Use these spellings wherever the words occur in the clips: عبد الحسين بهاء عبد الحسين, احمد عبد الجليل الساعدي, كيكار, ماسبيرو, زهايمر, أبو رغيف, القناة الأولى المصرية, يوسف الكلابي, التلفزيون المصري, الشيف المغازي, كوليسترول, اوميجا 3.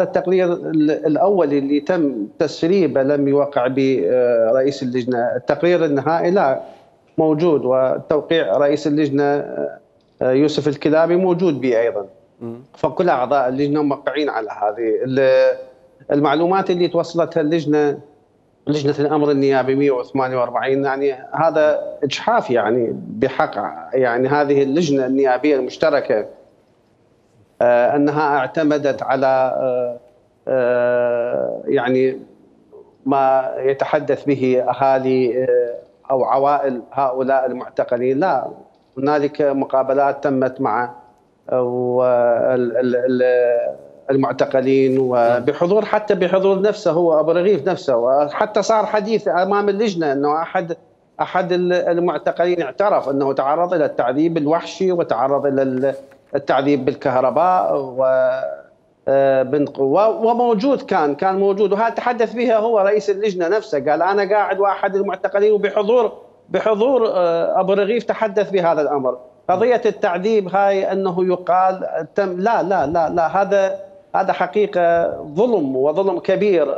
هذا التقرير الأول اللي تم تسريبه لم يوقع برئيس اللجنة، التقرير النهائي لا موجود، وتوقيع رئيس اللجنة يوسف الكلابي موجود به أيضا. فكل أعضاء اللجنة موقعين على هذه المعلومات اللي توصلتها لجنة الأمر النيابي 148. يعني هذا إجحاف يعني بحق يعني هذه اللجنة النيابية المشتركة أنها اعتمدت على يعني ما يتحدث به أهالي أو عوائل هؤلاء المعتقلين. لا، هنالك مقابلات تمت مع المعتقلين وبحضور حتى بحضور نفسه هو أبو رغيف نفسه، وحتى صار حديث أمام اللجنة أنه أحد المعتقلين اعترف أنه تعرض إلى التعذيب الوحشي وتعرض إلى التعذيب بالكهرباء وبالقوة، وموجود كان موجود، وهذا تحدث بها هو رئيس اللجنة نفسه، قال أنا قاعد وأحد المعتقلين وبحضور أبو رغيف تحدث بهذا الأمر. قضية التعذيب هاي أنه يقال تم، لا لا لا لا، هذا حقيقة ظلم وظلم كبير.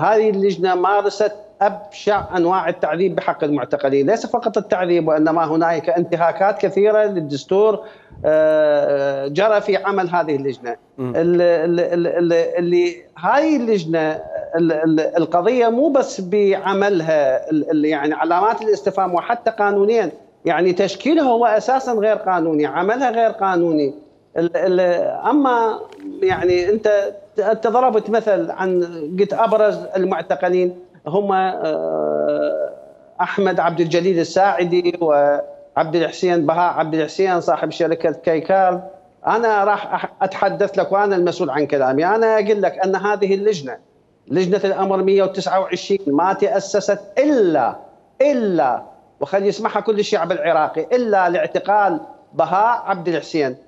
هذه اللجنة مارست أبشع أنواع التعذيب بحق المعتقلين، ليس فقط التعذيب وإنما هناك انتهاكات كثيرة للدستور جرى في عمل هذه اللجنة. اللي هاي اللجنة القضية مو بس بعملها، يعني علامات الاستفهام وحتى قانونيا يعني تشكيلها هو أساسا غير قانوني، عملها غير قانوني. أما يعني أنت ضربت مثل عن قلت أبرز المعتقلين هم احمد عبد الجليل الساعدي وعبد الحسين بهاء عبد الحسين صاحب شركه كيكار. انا راح اتحدث لك وانا المسؤول عن كلامي، انا اقول لك ان هذه لجنه الامر 129 ما تاسست الا وخلي يسمعها كل الشعب العراقي الا لاعتقال بهاء عبد الحسين.